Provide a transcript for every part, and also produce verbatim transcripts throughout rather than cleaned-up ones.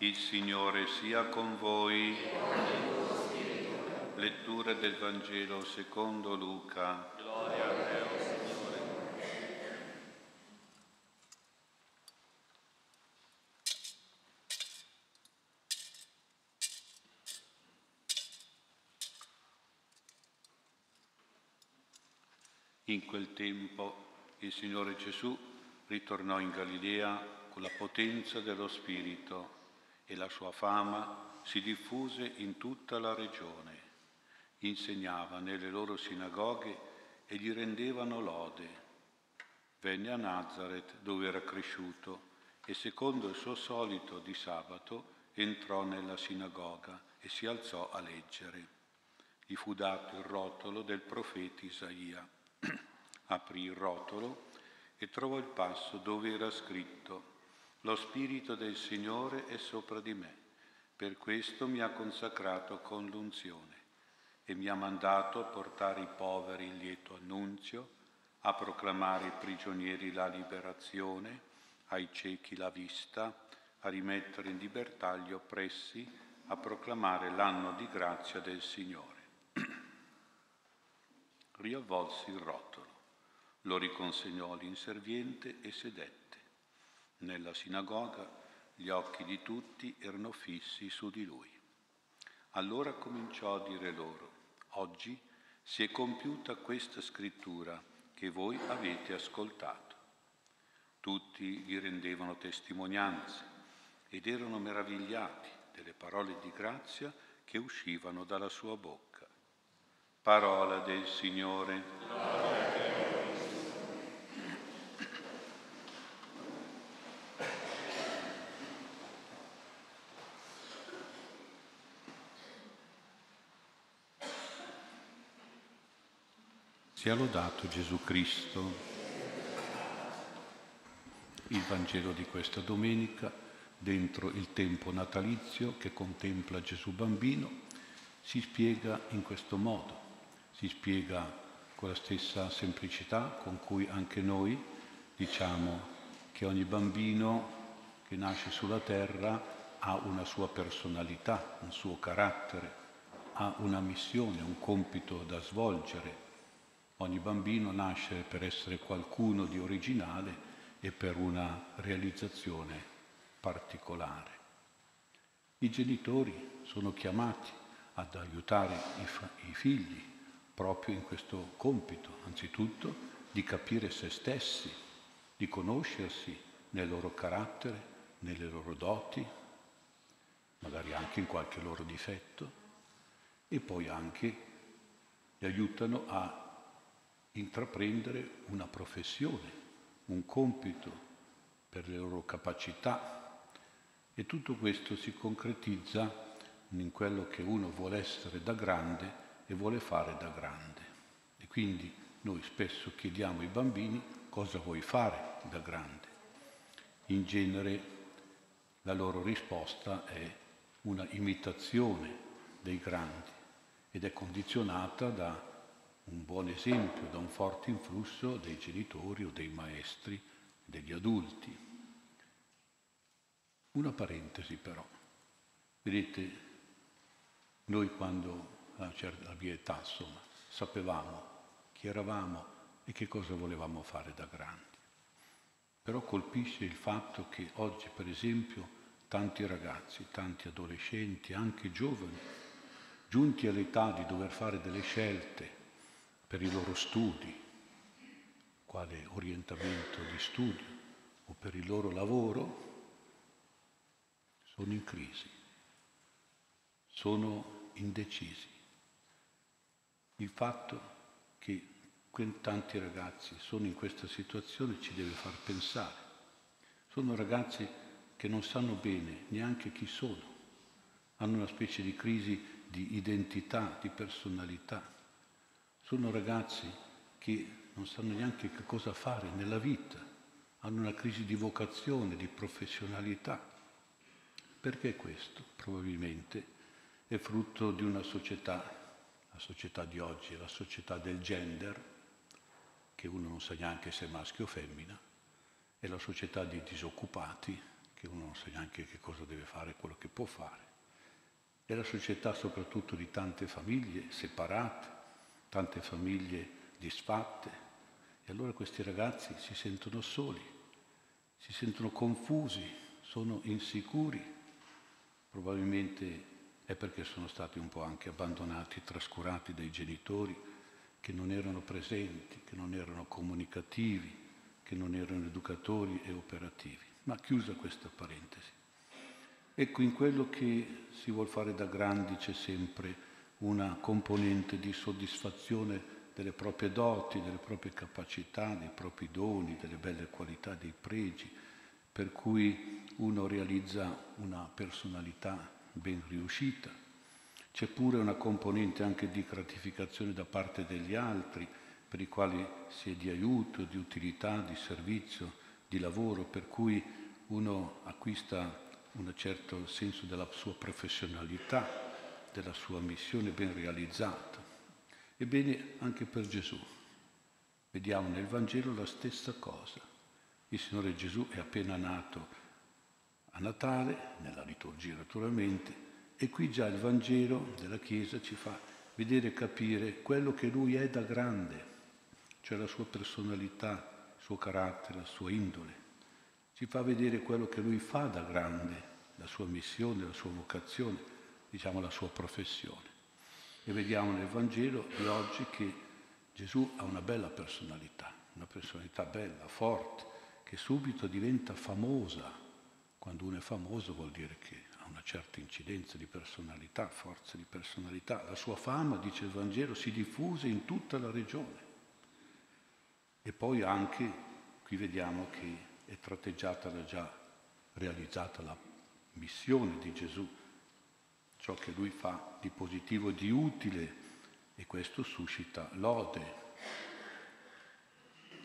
Il Signore sia con voi. Lettura del Vangelo secondo Luca. Gloria a Dio, Signore. In quel tempo il Signore Gesù ritornò in Galilea con la potenza dello Spirito, e la sua fama si diffuse in tutta la regione. Insegnava nelle loro sinagoghe e gli rendevano lode. Venne a Nazaret, dove era cresciuto, e secondo il suo solito di sabato entrò nella sinagoga e si alzò a leggere. Gli fu dato il rotolo del profeta Isaia. Aprì il rotolo e trovò il passo dove era scritto: «Lo Spirito del Signore è sopra di me, per questo mi ha consacrato con l'unzione e mi ha mandato a portare i poveri il lieto annunzio, a proclamare ai prigionieri la liberazione, ai ciechi la vista, a rimettere in libertà gli oppressi, a proclamare l'anno di grazia del Signore». Riavvolse il rotolo, lo riconsegnò all'inserviente e sedette. Nella sinagoga gli occhi di tutti erano fissi su di lui. Allora cominciò a dire loro: «Oggi si è compiuta questa scrittura che voi avete ascoltato». Tutti gli rendevano testimonianze ed erano meravigliati delle parole di grazia che uscivano dalla sua bocca. Parola del Signore. Amen. Sia lodato Gesù Cristo. Il Vangelo di questa domenica, dentro il tempo natalizio che contempla Gesù bambino, si spiega in questo modo, si spiega con la stessa semplicità con cui anche noi diciamo che ogni bambino che nasce sulla terra ha una sua personalità, un suo carattere, ha una missione, un compito da svolgere. Ogni bambino nasce per essere qualcuno di originale e per una realizzazione particolare. I genitori sono chiamati ad aiutare i, fa- i figli proprio in questo compito, anzitutto di capire se stessi, di conoscersi nel loro carattere, nelle loro doti, magari anche in qualche loro difetto, e poi anche li aiutano a intraprendere una professione, un compito per le loro capacità, e tutto questo si concretizza in quello che uno vuole essere da grande e vuole fare da grande. E quindi noi spesso chiediamo ai bambini: cosa vuoi fare da grande? In genere la loro risposta è una imitazione dei grandi ed è condizionata da un buon esempio, da un forte influsso dei genitori o dei maestri, degli adulti. Una parentesi però. Vedete, noi quando a certa mia età, insomma, sapevamo chi eravamo e che cosa volevamo fare da grandi. Però colpisce il fatto che oggi, per esempio, tanti ragazzi, tanti adolescenti, anche giovani, giunti all'età di dover fare delle scelte per i loro studi, quale orientamento di studio, o per il loro lavoro, sono in crisi, sono indecisi. Il fatto che tanti ragazzi sono in questa situazione ci deve far pensare. Sono ragazzi che non sanno bene neanche chi sono, hanno una specie di crisi di identità, di personalità. Sono ragazzi che non sanno neanche che cosa fare nella vita, hanno una crisi di vocazione, di professionalità. Perché questo? Probabilmente è frutto di una società, la società di oggi, la società del gender, che uno non sa neanche se è maschio o femmina, è la società dei disoccupati, che uno non sa neanche che cosa deve fare, quello che può fare. È la società soprattutto di tante famiglie separate, tante famiglie disfatte. E allora questi ragazzi si sentono soli, si sentono confusi, sono insicuri. Probabilmente è perché sono stati un po' anche abbandonati, trascurati dai genitori che non erano presenti, che non erano comunicativi, che non erano educatori e operativi. Ma chiusa questa parentesi. Ecco, in quello che si vuol fare da grandi c'è sempre una componente di soddisfazione delle proprie doti, delle proprie capacità, dei propri doni, delle belle qualità, dei pregi, per cui uno realizza una personalità ben riuscita. C'è pure una componente anche di gratificazione da parte degli altri, per i quali si è di aiuto, di utilità, di servizio, di lavoro, per cui uno acquista un certo senso della sua professionalità, della sua missione ben realizzata. Ebbene, anche per Gesù. Vediamo nel Vangelo la stessa cosa. Il Signore Gesù è appena nato a Natale, nella liturgia naturalmente, e qui già il Vangelo della Chiesa ci fa vedere e capire quello che Lui è da grande, cioè la sua personalità, il suo carattere, la sua indole. Ci fa vedere quello che Lui fa da grande, la sua missione, la sua vocazione, diciamo la sua professione. E vediamo nel Vangelo di oggi che Gesù ha una bella personalità, una personalità bella, forte, che subito diventa famosa. Quando uno è famoso vuol dire che ha una certa incidenza di personalità, forza di personalità. La sua fama, dice il Vangelo, si diffuse in tutta la regione. E poi anche, qui vediamo che è tratteggiata la già realizzata la missione di Gesù, ciò che Lui fa di positivo, di utile, e questo suscita lode.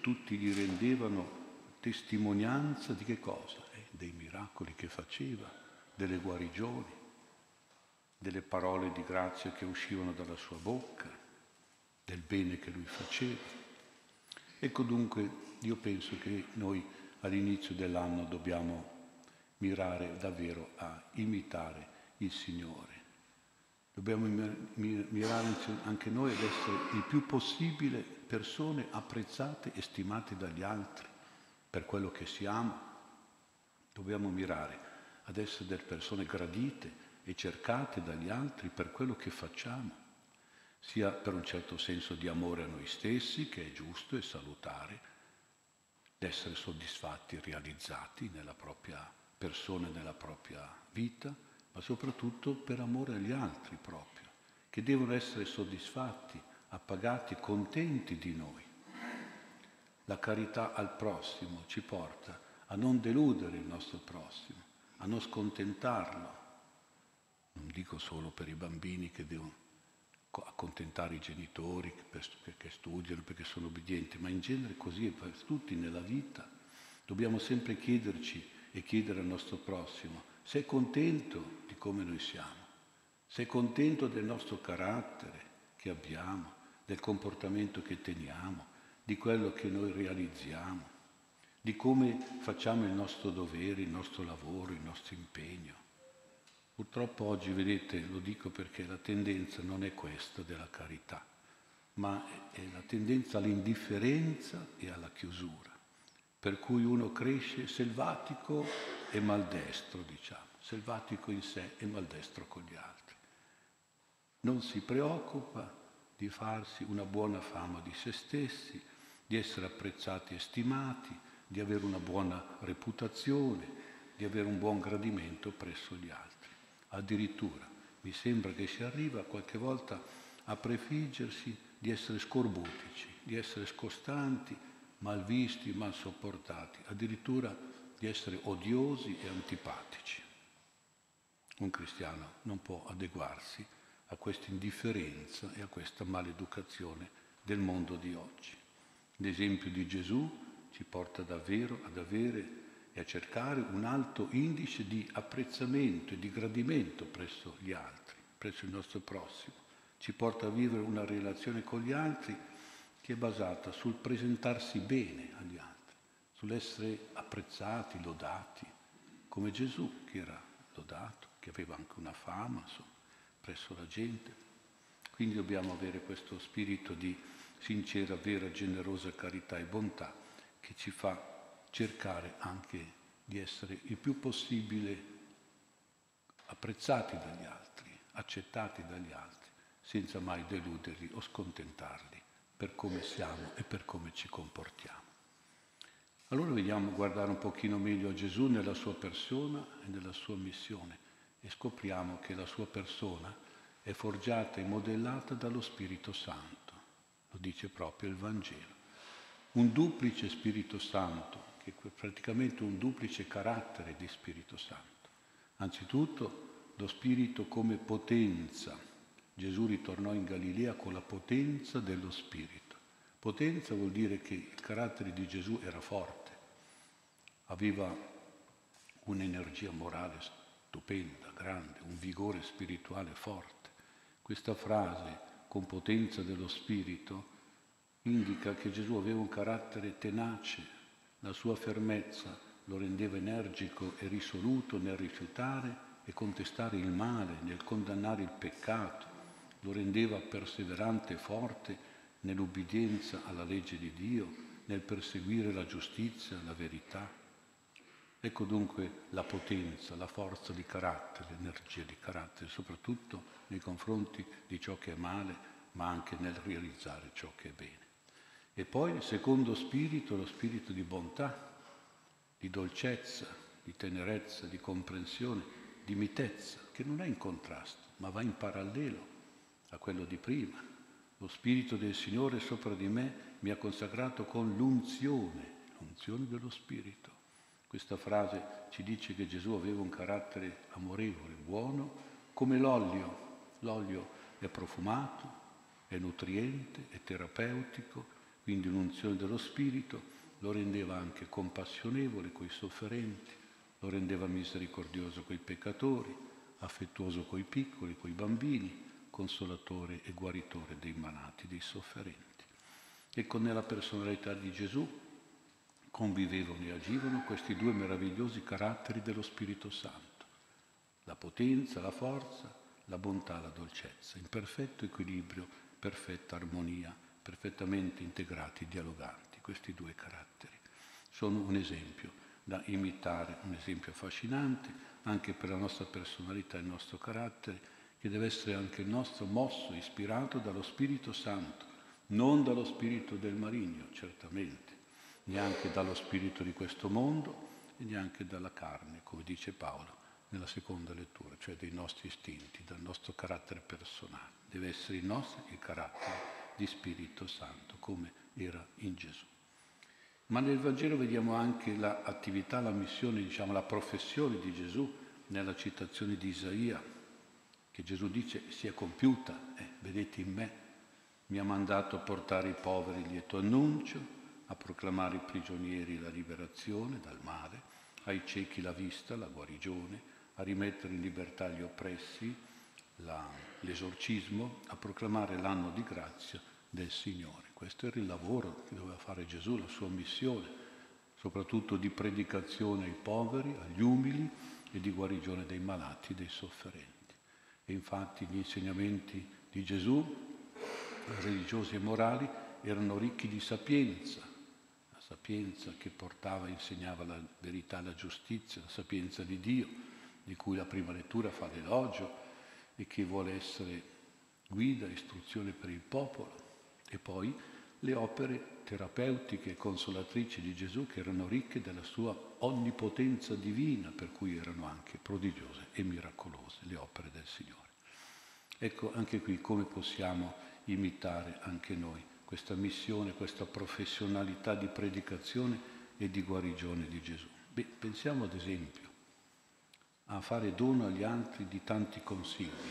Tutti gli rendevano testimonianza di che cosa? Dei miracoli che faceva, delle guarigioni, delle parole di grazia che uscivano dalla sua bocca, del bene che Lui faceva. Ecco dunque, io penso che noi all'inizio dell'anno dobbiamo mirare davvero a imitare il Signore. Dobbiamo mirare anche noi ad essere il più possibile persone apprezzate e stimate dagli altri per quello che siamo. Dobbiamo mirare ad essere delle persone gradite e cercate dagli altri per quello che facciamo, sia per un certo senso di amore a noi stessi, che è giusto e salutare, d'essere soddisfatti e realizzati nella propria persona e nella propria vita, ma soprattutto per amore agli altri proprio, che devono essere soddisfatti, appagati, contenti di noi. La carità al prossimo ci porta a non deludere il nostro prossimo, a non scontentarlo. Non dico solo per i bambini che devono accontentare i genitori, perché studiano, perché sono obbedienti, ma in genere così è per tutti nella vita. Dobbiamo sempre chiederci e chiedere al nostro prossimo se è contento di come noi siamo, se è contento del nostro carattere che abbiamo, del comportamento che teniamo, di quello che noi realizziamo, di come facciamo il nostro dovere, il nostro lavoro, il nostro impegno. Purtroppo oggi, vedete, lo dico perché la tendenza non è questa della carità, ma è la tendenza all'indifferenza e alla chiusura, per cui uno cresce selvatico e maldestro, diciamo, selvatico in sé e maldestro con gli altri. Non si preoccupa di farsi una buona fama di se stessi, di essere apprezzati e stimati, di avere una buona reputazione, di avere un buon gradimento presso gli altri. Addirittura mi sembra che si arriva qualche volta a prefiggersi di essere scorbutici, di essere scostanti, malvisti, mal sopportati, addirittura di essere odiosi e antipatici. Un cristiano non può adeguarsi a questa indifferenza e a questa maleducazione del mondo di oggi. L'esempio di Gesù ci porta davvero ad avere e a cercare un alto indice di apprezzamento e di gradimento presso gli altri, presso il nostro prossimo. Ci porta a vivere una relazione con gli altri che è basata sul presentarsi bene agli altri, sull'essere apprezzati, lodati, come Gesù, che era lodato, che aveva anche una fama, insomma, presso la gente. Quindi dobbiamo avere questo spirito di sincera, vera, generosa carità e bontà che ci fa cercare anche di essere il più possibile apprezzati dagli altri, accettati dagli altri, senza mai deluderli o scontentarli per come siamo e per come ci comportiamo. Allora vediamo a guardare un pochino meglio a Gesù nella sua persona e nella sua missione e scopriamo che la sua persona è forgiata e modellata dallo Spirito Santo. Lo dice proprio il Vangelo. Un duplice Spirito Santo, che è praticamente un duplice carattere di Spirito Santo. Anzitutto lo Spirito come potenza. Gesù ritornò in Galilea con la potenza dello Spirito. Potenza vuol dire che il carattere di Gesù era forte, aveva un'energia morale stupenda, grande, un vigore spirituale forte. Questa frase, con potenza dello Spirito, indica che Gesù aveva un carattere tenace, la sua fermezza lo rendeva energico e risoluto nel rifiutare e contestare il male, nel condannare il peccato, lo rendeva perseverante e forte nell'ubbidienza alla legge di Dio, nel perseguire la giustizia, la verità. Ecco dunque la potenza, la forza di carattere, l'energia di carattere, soprattutto nei confronti di ciò che è male, ma anche nel realizzare ciò che è bene. E poi il secondo spirito, lo spirito di bontà, di dolcezza, di tenerezza, di comprensione, di mitezza, che non è in contrasto, ma va in parallelo a quello di prima. Lo Spirito del Signore sopra di me mi ha consacrato con l'unzione, l'unzione dello Spirito. Questa frase ci dice che Gesù aveva un carattere amorevole, buono, come l'olio. L'olio è profumato, è nutriente, è terapeutico, quindi l'unzione dello Spirito lo rendeva anche compassionevole coi sofferenti, lo rendeva misericordioso coi peccatori, affettuoso coi piccoli, coi bambini, consolatore e guaritore dei malati, dei sofferenti. Ecco, nella personalità di Gesù convivevano e agivano questi due meravigliosi caratteri dello Spirito Santo, la potenza, la forza, la bontà, la dolcezza, in perfetto equilibrio, perfetta armonia, perfettamente integrati, dialoganti. Questi due caratteri sono un esempio da imitare, un esempio affascinante anche per la nostra personalità e il nostro carattere, che deve essere anche il nostro mosso, ispirato dallo Spirito Santo, non dallo spirito del maligno, certamente, neanche dallo spirito di questo mondo e neanche dalla carne, come dice Paolo nella seconda lettura, cioè dei nostri istinti, dal nostro carattere personale. Deve essere il nostro il carattere di Spirito Santo, come era in Gesù. Ma nel Vangelo vediamo anche l'attività, la missione, diciamo, la professione di Gesù nella citazione di Isaia, che Gesù dice sia compiuta, eh, vedete in me, mi ha mandato a portare i poveri il lieto annuncio, a proclamare ai prigionieri la liberazione dal male, ai ciechi la vista, la guarigione, a rimettere in libertà gli oppressi, la, l'esorcismo, a proclamare l'anno di grazia del Signore. Questo era il lavoro che doveva fare Gesù, la sua missione, soprattutto di predicazione ai poveri, agli umili e di guarigione dei malati, dei sofferenti. E infatti gli insegnamenti di Gesù, religiosi e morali, erano ricchi di sapienza, la sapienza che portava e insegnava la verità e la giustizia, la sapienza di Dio, di cui la prima lettura fa l'elogio e che vuole essere guida, istruzione per il popolo. E poi le opere terapeutiche e consolatrici di Gesù, che erano ricche della sua onnipotenza divina, per cui erano anche prodigiose e miracolose le opere del Signore. Ecco anche qui come possiamo imitare anche noi questa missione, questa professionalità di predicazione e di guarigione di Gesù. Beh, pensiamo ad esempio a fare dono agli altri di tanti consigli.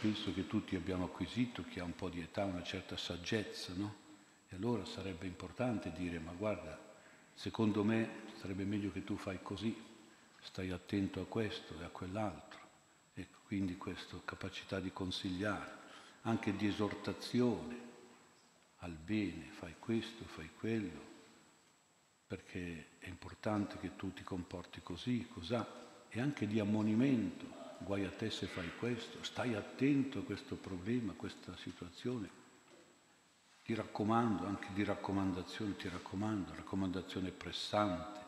Penso che tutti abbiamo acquisito, chi ha un po' di età, una certa saggezza, no? E allora sarebbe importante dire, ma guarda, secondo me sarebbe meglio che tu fai così, stai attento a questo e a quell'altro. Ecco, quindi questa capacità di consigliare, anche di esortazione al bene, fai questo, fai quello, perché è importante che tu ti comporti così, cos'ha, e anche di ammonimento, guai a te se fai questo, stai attento a questo problema, a questa situazione. Ti raccomando, anche di raccomandazione, ti raccomando, raccomandazione pressante,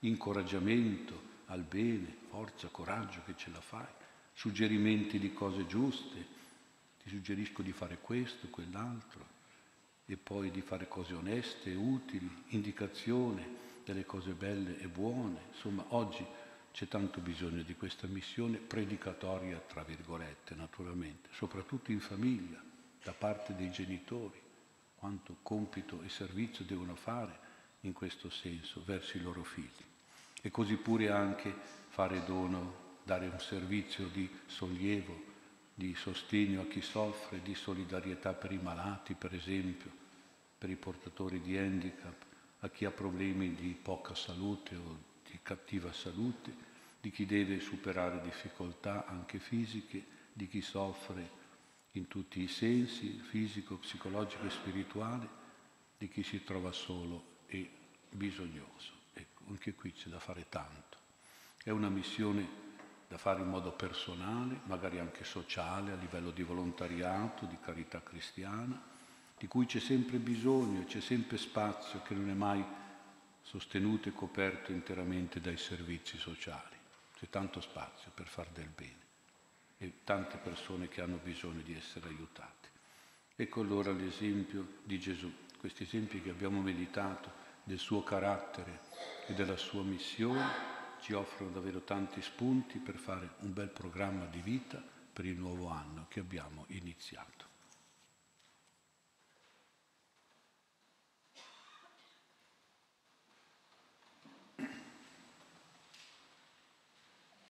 incoraggiamento al bene, forza, coraggio che ce la fai, suggerimenti di cose giuste, ti suggerisco di fare questo, quell'altro, e poi di fare cose oneste, utili, indicazione delle cose belle e buone. Insomma, oggi c'è tanto bisogno di questa missione predicatoria, tra virgolette, naturalmente, soprattutto in famiglia, da parte dei genitori. Quanto compito e servizio devono fare in questo senso verso i loro figli. E così pure anche fare dono, dare un servizio di sollievo, di sostegno a chi soffre, di solidarietà per i malati, per esempio, per i portatori di handicap, a chi ha problemi di poca salute o di cattiva salute, di chi deve superare difficoltà anche fisiche, di chi soffre in tutti i sensi, fisico, psicologico e spirituale, di chi si trova solo e bisognoso. Ecco, anche qui c'è da fare tanto. È una missione da fare in modo personale, magari anche sociale, a livello di volontariato, di carità cristiana, di cui c'è sempre bisogno, c'è sempre spazio, che non è mai sostenuto e coperto interamente dai servizi sociali. C'è tanto spazio per far del bene. E tante persone che hanno bisogno di essere aiutate. Ecco allora l'esempio di Gesù, questi esempi che abbiamo meditato del suo carattere e della sua missione ci offrono davvero tanti spunti per fare un bel programma di vita per il nuovo anno che abbiamo iniziato.